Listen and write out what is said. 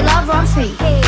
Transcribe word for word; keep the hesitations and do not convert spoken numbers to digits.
till I run free.